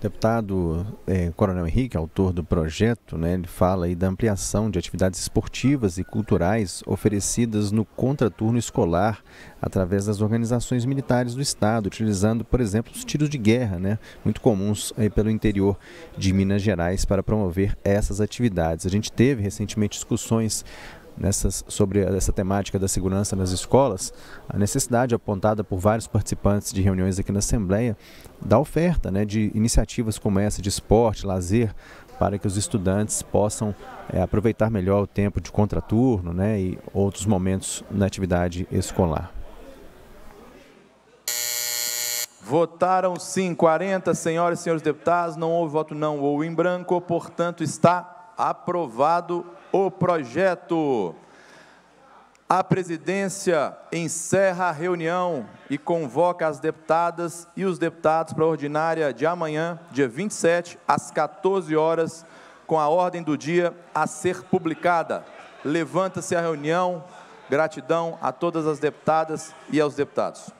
Deputado Coronel Henrique, autor do projeto, né, ele fala aí da ampliação de atividades esportivas e culturais oferecidas no contraturno escolar através das organizações militares do Estado, utilizando, por exemplo, os tiros de guerra, né, muito comuns aí pelo interior de Minas Gerais para promover essas atividades. A gente teve recentemente discussões sobre essa temática da segurança nas escolas, a necessidade apontada por vários participantes de reuniões aqui na Assembleia da oferta, né, de iniciativas como essa de esporte, lazer, para que os estudantes possam aproveitar melhor o tempo de contraturno, né, e outros momentos na atividade escolar. Votaram sim 40 senhoras e senhores deputados, não houve voto não ou em branco, portanto está aprovado o projeto. A presidência encerra a reunião e convoca as deputadas e os deputados para a ordinária de amanhã, dia 27, às 14 horas, com a ordem do dia a ser publicada. Levanta-se a reunião. Gratidão a todas as deputadas e aos deputados.